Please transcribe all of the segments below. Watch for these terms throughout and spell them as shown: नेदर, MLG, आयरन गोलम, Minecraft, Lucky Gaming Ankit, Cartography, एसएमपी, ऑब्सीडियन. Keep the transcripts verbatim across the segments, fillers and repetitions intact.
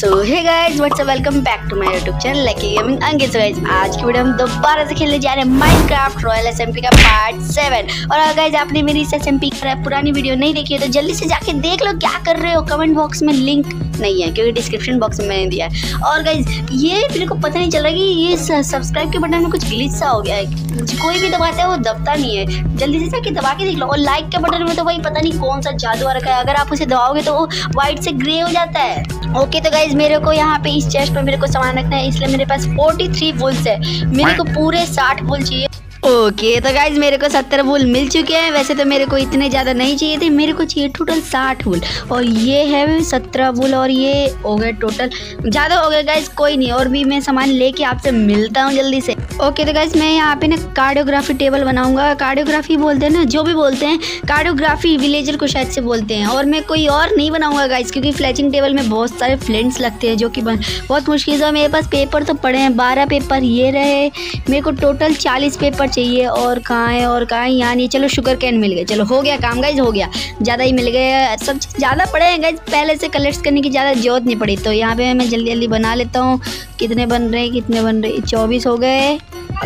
So hey guys what's up, welcome back to my YouTube channel lucky gaming Ankit. So guys आज की video हम दोबारा से खेलने जा रहे हैं माइनक्राफ्ट रॉयल एसएमपी का पार्ट सेवन। और गाइस आपने मेरी इस एसएमपी की पुरानी वीडियो नहीं देखी है तो जल्दी से जाके देख लो। क्या कर रहे हो, कमेंट बॉक्स में लिंक नहीं है क्योंकि डिस्क्रिप्शन बॉक्स में मैंने दिया है। और गाइस ये मेरे को पता नहीं चल रहा कि ये सब्सक्राइब के बटन में कुछ ग्लिच सा हो गया है, कोई भी दबाता है वो दबता नहीं है। जल्दी से जाके दबा के देख लो। और लाइक के बटन में तो भाई पता नहीं कौन सा जादू आ रखा है, अगर आप उसे दबाओगे तो वो वाइट से ग्रे हो जाता है। ओके तो गाइज मेरे को यहाँ पे इस चेस्ट पर मेरे को सामान रखना है, इसलिए मेरे पास तैंतालीस बुल्स है। मेरे को पूरे साठ बुल चाहिए। ओके okay, तो गाइज मेरे को सत्तर बुल मिल चुके हैं। वैसे तो मेरे को इतने ज़्यादा नहीं चाहिए थे, मेरे को चाहिए टोटल साठ बुल। और ये है सत्रह बुल और ये हो गए टोटल, ज़्यादा हो गए गाइज, कोई नहीं। और भी मैं सामान लेके आपसे मिलता हूँ जल्दी से। ओके तो गाइज मैं यहाँ पे ना कार्डियोग्राफी टेबल बनाऊंगा। कार्डियोग्राफी बोलते हैं ना, जो भी बोलते हैं कार्डियोग्राफी विलेजर को शायद से बोलते हैं। और मैं कोई और नहीं बनाऊंगा गाइज, क्योंकि फ्लैचिंग टेबल में बहुत सारे फ्लेंट्स लगते हैं जो कि बहुत मुश्किल से। मेरे पास पेपर तो पड़े हैं, बारह पेपर ये रहे। मेरे को टोटल चालीस पेपर चाहिए। और कहाँ है और कहाँ है, यहाँ नहीं। चलो शुगर कैन मिल गए, चलो हो गया काम गाइज, हो गया। ज़्यादा ही मिल गए, सब ज़्यादा पड़े हैं गाइज, पहले से कलेक्ट करने की ज़्यादा जरूरत नहीं पड़ी। तो यहाँ पे मैं जल्दी जल्दी बना लेता हूँ। कितने बन रहे हैं कितने बन रहे हैं चौबीस हो गए,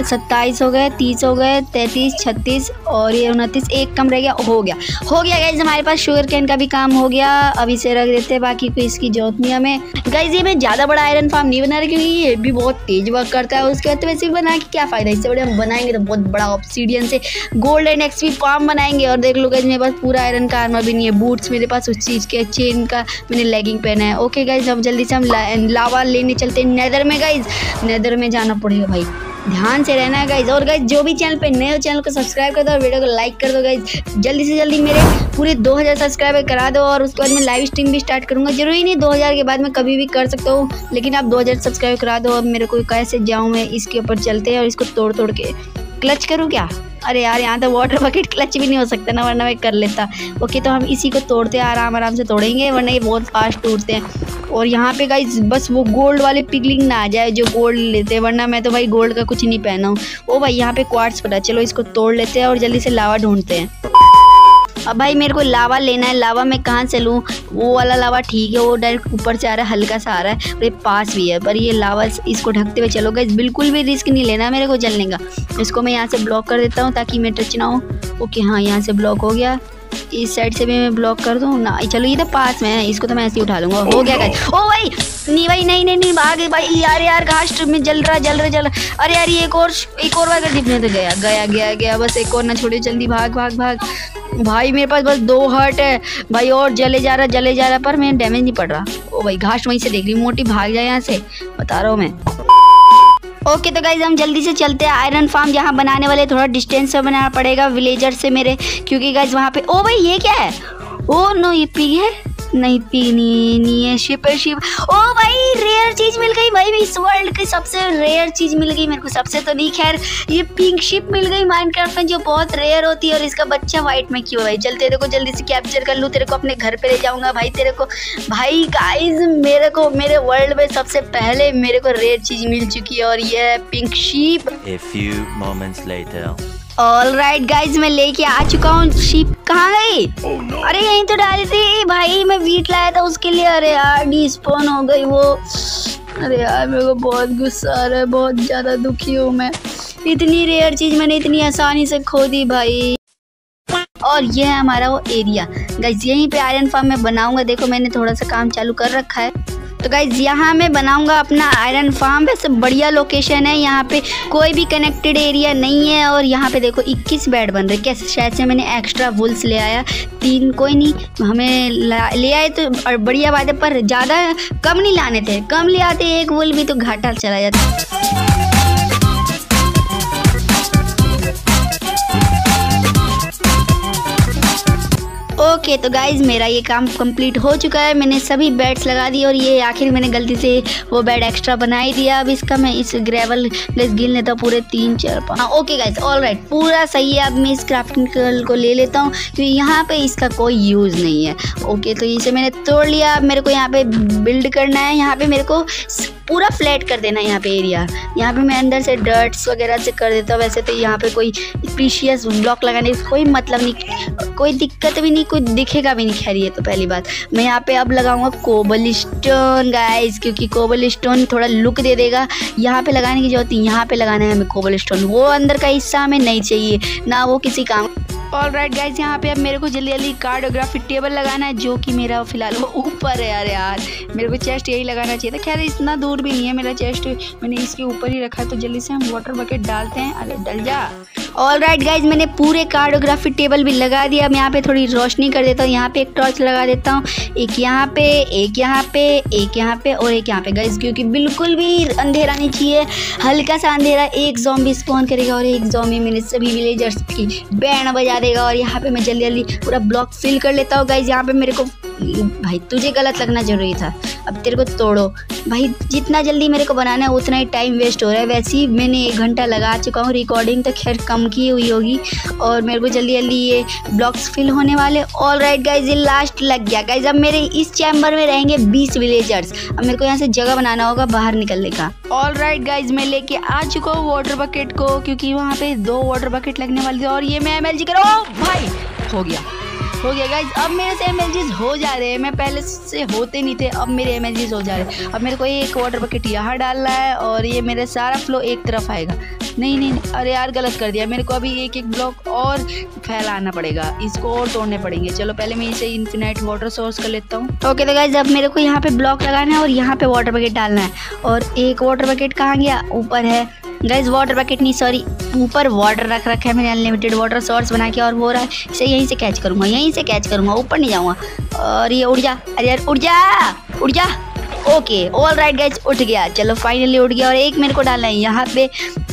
सत्ताईस हो गए, तीस हो गए, तैंतीस, छत्तीस और ये उनतीस, एक कम रह गया। हो गया हो गया गाइज, हमारे पास शुगर कैन का भी काम हो गया। अब इसे रख देते हैं, बाकी कोई इसकी जरूरत नहीं हमें गाइज। ये मैं ज़्यादा बड़ा आयरन फार्म नहीं बना रहा क्योंकि ये भी बहुत तेज वर्क करता है। उसके बाद तो वैसे भी बना के क्या फ़ायदा, इससे बड़े हम बनाएंगे तो बहुत बड़ा ऑब्सीडियन से गोल्ड एंड एक्सपी फार्म बनाएंगे। और देख लो गाइज मेरे पास पूरा आयरन का आर्मर भी नहीं है, बूट्स मेरे पास उस चीज़ के, चेन का मैंने लेगिंग पहना है। ओके गाइज अब जल्दी से हम लावा लेने चलते हैं नेदर में। गाइज नेदर में जाना पड़ेगा भाई, ध्यान से रहना है गाइज। और गाइज जो भी चैनल पे नए हो चैनल को सब्सक्राइब कर दो और वीडियो को लाइक कर दो गाइज। जल्दी से जल्दी मेरे पूरे दो हज़ार सब्सक्राइबर करा दो। और उसके बाद मैं लाइव स्ट्रीम भी स्टार्ट करूँगा, जरूरी नहीं दो हज़ार के बाद मैं कभी भी कर सकता हूँ, लेकिन आप दो हज़ार सब्सक्राइब करा दो। अब मेरे को कैसे जाऊँ मैं, इसके ऊपर चलते हैं। और इसको तोड़ तोड़ के क्लच करूँ क्या, अरे यार यहाँ तो वाटर बकेट क्लच भी नहीं हो सकता ना, वरना मैं कर लेता। ओके तो हम इसी को तोड़ते हैं, आराम आराम से तोड़ेंगे वरना ये बहुत फास्ट टूटते हैं। और यहाँ पे गाइज बस वो गोल्ड वाले पिगलिंग ना आ जाए जो गोल्ड लेते हैं, वरना मैं तो भाई गोल्ड का कुछ नहीं पहना हूँ। ओ भाई यहाँ पे क्वार्ट्स पड़ा, चलो इसको तोड़ लेते हैं और जल्दी से लावा ढूंढते हैं। अब भाई मेरे को लावा लेना है, लावा मैं कहाँ से लूँ, वो वाला लावा ठीक है, वो डायरेक्ट ऊपर से आ रहा है, हल्का सा आ रहा है और पास भी है, पर ये लावा इसको ढकते हुए चलो गाइज। बिल्कुल भी रिस्क नहीं लेना मेरे को जलने का। इसको मैं यहाँ से ब्लॉक कर देता हूँ ताकि मैं टच ना हो। ओके हाँ यहाँ से ब्लॉक हो गया, इस साइड से भी मैं ब्लॉक कर दूँ ना, चलो ये तो पास में है, इसको तो मैं ऐसे ही उठा लूँगा। हो गया गाइस। ओ भाई नहीं भाई नहीं नहीं नहीं भाग भाई, यार यार घास में जल रहा जल रहा जल रहा। अरे यार ये एक और एक और बार डिपने तो गया गया गया गया, बस एक और ना छोड़िए, जल्दी भाग भाग भाग। भाई मेरे पास बस दो हर्ट है भाई, और जले जा रहा जले जा रहा पर मैं डैमेज नहीं पड़ रहा। ओ भाई घास वहीं से देख रही मोटी, भाग जाए यहाँ से, बता रहा हूँ मैं। ओके तो गाइज हम जल्दी से चलते हैं आयरन फार्म जहाँ बनाने वाले, थोड़ा डिस्टेंस पे बनाना पड़ेगा विलेजर से मेरे, क्योंकि गाइज वहाँ पे। ओ भाई ये क्या है, ओ नो ये पिग है, नहीं पिग नहीं, नहीं है, शिप है शिप। ओ भाई रेयर चीज़ मिल गई भाई, इस वर्ल्ड की सबसे रेयर चीज़ मिल गई मेरे को, सबसे तो नहीं खैर, ये पिंक शिप मिल गई माइनक्राफ्ट में जो बहुत रेयर होती है। और इसका बच्चा वाइट में क्यों भाई, चल तेरे को जल्दी से कैप्चर कर लूँ, तेरे को अपने घर पे ले जाऊँगा भाई तेरे को। भाई गाइज मेरे को मेरे वर्ल्ड में सबसे पहले मेरे को रेयर चीज़ मिल चुकी है और यह है pink ship. A few moments later. All right guys मैं लेके आ चुका हूँ। शीप कहाँ गई? oh, no. अरे यहीं तो डाली थी भाई, मैं वीट लाया था उसके लिए। अरे यार डिस्पॉन हो गई वो, अरे यार मेरे को बहुत गुस्सा आ रहा है, बहुत ज़्यादा दुखी हूँ मैं, इतनी रेयर चीज़ मैंने इतनी आसानी से खो दी भाई। और ये है हमारा वो एरिया गाइज, यहीं पे आयरन फार्म में बनाऊँगा। देखो मैंने थोड़ा सा काम चालू कर रखा है। तो गाइज यहाँ मैं बनाऊंगा अपना आयरन फार्म, वैसे बढ़िया लोकेशन है, यहाँ पे कोई भी कनेक्टेड एरिया नहीं है। और यहाँ पे देखो इक्कीस बेड बन रहे, कैसे शायद से मैंने एक्स्ट्रा वुल्स ले आया तीन, कोई नहीं हमें ले आए तो और बढ़िया बात है, पर ज़्यादा कम नहीं लाने थे, कम ले आते एक वुल भी तो घाटा चला जाता। ओके तो गाइज मेरा ये काम कंप्लीट हो चुका है, मैंने सभी बेड्स लगा दिए। और ये आखिर मैंने गलती से वो बेड एक्स्ट्रा बना ही दिया, अब इसका मैं इस ग्रेवल प्लेस गिन लेता हूँ पूरे तीन चार पाँच। ओके गाइज ऑल राइट पूरा सही है, अब मैं इस क्राफ्टिंग टेबल को ले लेता हूँ क्योंकि यहाँ पे इसका कोई यूज़ नहीं है। ओके तो इसे मैंने तोड़ लिया, अब मेरे को यहाँ पे बिल्ड करना है। यहाँ पर मेरे को पूरा फ्लैट कर देना यहाँ पे एरिया। यहाँ पे मैं अंदर से डर्ट्स वगैरह से कर देता हूँ। वैसे तो यहाँ पे कोई स्पीशियस ब्लॉक लगाने से कोई मतलब नहीं, कोई दिक्कत भी नहीं, कोई दिखेगा भी नहीं। खैर ये तो पहली बात। मैं यहाँ पे अब लगाऊंगा कोबल स्टोन गाइस, क्योंकि कोबल स्टोन थोड़ा लुक दे देगा। यहाँ पे लगाने की जरूरत नहीं, यहाँ पे लगाना है हमें कोबल स्टोन। वो अंदर का हिस्सा हमें नहीं चाहिए ना, वो किसी काम। ऑल राइट गाइज, यहाँ पे अब मेरे को जल्दी जल्दी कार्टोग्राफी टेबल लगाना है, जो कि मेरा फिलहाल वो ऊपर है। यार यार मेरे को चेस्ट यही लगाना चाहिए था। खैर इतना दूर भी नहीं है मेरा चेस्ट, मैंने इसके ऊपर ही रखा है। तो जल्दी से हम वाटर बकेट डालते हैं। अरे डल जा। ऑल राइट गाइज, मैंने पूरे कार्टोग्राफी टेबल भी लगा दिया। अब यहाँ पे थोड़ी रोशनी कर देता हूँ। यहाँ पे एक टॉर्च लगा देता हूँ, एक यहाँ पे, एक यहाँ पे, एक यहाँ पे और एक यहाँ पे गाइज, क्योंकि बिल्कुल भी अंधेरा नहीं चाहिए। हल्का सा अंधेरा एक ज़ॉम्बी स्पॉन करेगा और एक ज़ॉम्बी मेरे सभी विलेजर्स की बैंड बजा देगा। और यहाँ पे मैं जल्दी जल्दी पूरा ब्लॉक फिल कर लेता हूँ गाइज। यहाँ पे मेरे को भाई तुझे गलत लगना जरूरी था, अब तेरे को तोड़ो भाई। जितना जल्दी मेरे को बनाना है उतना ही टाइम वेस्ट हो रहा है। वैसे ही मैंने एक घंटा लगा चुका हूँ, रिकॉर्डिंग तो खैर कम की हुई होगी। और मेरे को जल्दी जल्दी ये ब्लॉक्स फिल होने वाले। ऑल राइट गाइज, ये लास्ट लग गया गाइज। अब मेरे इस चैम्बर में रहेंगे बीस विलेजर्स। अब मेरे को यहाँ से जगह बनाना होगा बाहर निकलने का। ऑल राइट गाइज, मैं लेके आ चुका हूँ वाटर बकेट को, क्योंकि वहाँ पे दो वाटर बकेट लगने वाली थी। और ये मैं एम एल जी करो भाई, हो गया हो गया गाइज। अब मेरे से एमएलजीज हो जा रहे हैं, मैं पहले से होते नहीं थे, अब मेरे एमएलजीज हो जा रहे हैं। अब मेरे को एक वाटर बकेट यहाँ डालना है और ये मेरा सारा फ्लो एक तरफ आएगा। नहीं नहीं, नहीं अरे यार गलत कर दिया। मेरे को अभी एक एक ब्लॉक और फैलाना पड़ेगा, इसको और तोड़ने पड़ेंगे। चलो पहले मैं इसे इन्फिनाइट वाटर सोर्स कर लेता हूँ। ओके तो गाइज, अब मेरे को यहाँ पे ब्लॉक लगाना है और यहाँ पे वाटर बकेट डालना है। और एक वाटर बकेट कहाँ गया? ऊपर है गाइज, वाटर बकेट नहीं सॉरी, ऊपर वाटर रख रखा है मैंने, अनलिमिटेड वाटर सोर्स बना के। और वो रहा है, इसे यहीं से कैच करूँगा, यहीं से कैच करूँगा, ऊपर नहीं जाऊँगा। और ये उड़ जा, अरे यार उड़ जा उड़ जा। ओके ऑल राइट गाइज, उठ गया। चलो फाइनली उठ गया। और एक मेरे को डालना है यहाँ पे,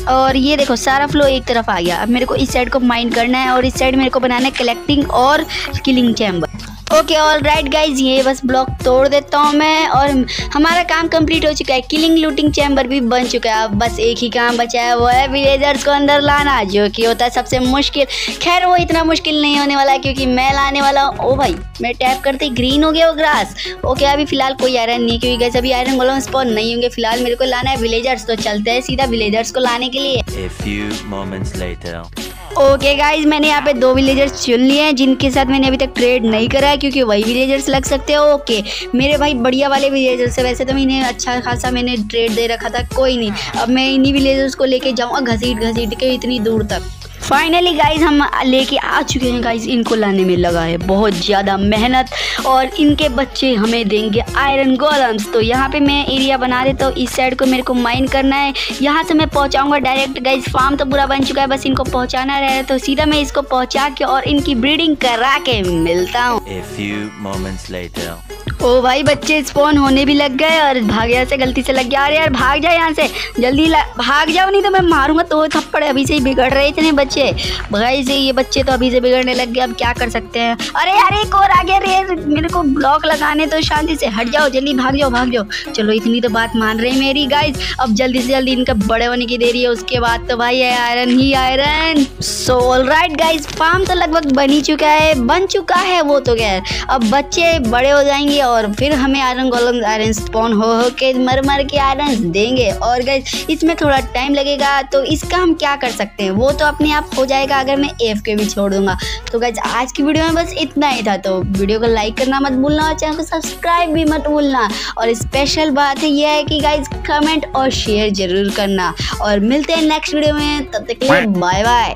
और ये देखो सारा फ्लो एक तरफ आ गया। अब मेरे को इस साइड को माइन करना है और इस साइड मेरे को बनाना है कलेक्टिंग और killing chamber. Okay all right guys, ये बस ब्लॉक तोड़ देता हूँ मैं और हमारा काम कंप्लीट हो चुका है। किलिंग लूटिंग चैम्बर भी बन चुका है। अब बस एक ही काम बचा है, वो है विलेजर्स को अंदर लाना, जो कि होता है सबसे मुश्किल। खैर वो इतना मुश्किल नहीं होने वाला, क्योंकि मैं लाने वाला हूँ। ओ भाई मैं टैप करते ही ग्रीन हो गया वो ग्रास। ओके अभी फिलहाल कोई आयरन नहीं, क्योंकि गाइज अभी आयरन गोलम स्पॉन नहीं होंगे। फिलहाल मेरे को लाना है विलेजर्स, तो चलते हैं सीधा विलेजर्स को लाने के लिए। A few moments later. Okay guys, मैंने यहाँ पे दो विलेजर्स चुन लिए हैं, जिनके साथ मैंने अभी तक ट्रेड नहीं करा है, क्योंकि वही विलेजर्स लग सकते हैं। ओके मेरे भाई बढ़िया वाले विलेजर्स है। वैसे तो मैंने अच्छा खासा मैंने ट्रेड दे रखा था, कोई नहीं। अब मैं इन्हीं विलेजर्स को लेके जाऊँगा घसीट घसीट के इतनी दूर तक। फाइनली गाइज हम लेके आ चुके हैं गाइज। इनको लाने में लगा है बहुत ज़्यादा मेहनत, और इनके बच्चे हमें देंगे आयरन गोलम्स। तो यहाँ पे मैं एरिया बना देता हूँ। इस साइड को मेरे को माइन करना है, यहाँ से मैं पहुँचाऊँगा डायरेक्ट गाइज। फार्म तो पूरा बन चुका है, बस इनको पहुँचाना रह रहा है। तो सीधा मैं इसको पहुँचा के और इनकी ब्रीडिंग करा के मिलता हूँ। ओ भाई बच्चे स्पॉन होने भी लग गए, और भाग यहाँ से, गलती से लग गया। अरे यार भाग जाए यहाँ से जल्दी, भाग जाओ नहीं तो मैं मारूंगा। तो थप्पड़, अभी से ही बिगड़ रहे इतने बच्चे भाई से। ये बच्चे तो अभी से बिगड़ने लग गए, अब क्या कर सकते हैं। अरे यार एक और आ गया। अरे मेरे को ब्लॉक लगाने तो, शांति से हट जाओ, जल्दी भाग जाओ भाग जाओ। चलो इतनी तो बात मान रही मेरी गाइज। अब जल्दी से जल्दी इनका बड़े होने की देरी है, उसके बाद तो भाई आयरन ही iron. So all right guys, farm तो लगभग बन ही चुका है बन चुका है वो तो गैर। अब बच्चे बड़े हो जाएंगे और फिर हमें आयरन गोलम आयरन स्पॉन हो हो के मर मर के आयरन देंगे। और गाइज इसमें थोड़ा टाइम लगेगा, तो इसका हम क्या कर सकते हैं, वो तो अपने आप हो जाएगा अगर मैं एफ के भी छोड़ दूंगा। तो गाइज आज की वीडियो में बस इतना ही था। तो वीडियो को लाइक करना मत भूलना और चैनल को सब्सक्राइब भी मत भूलना। और स्पेशल बात यह है कि गाइज कमेंट और शेयर जरूर करना। और मिलते हैं नेक्स्ट वीडियो में, तब तक के लिए बाय बाय।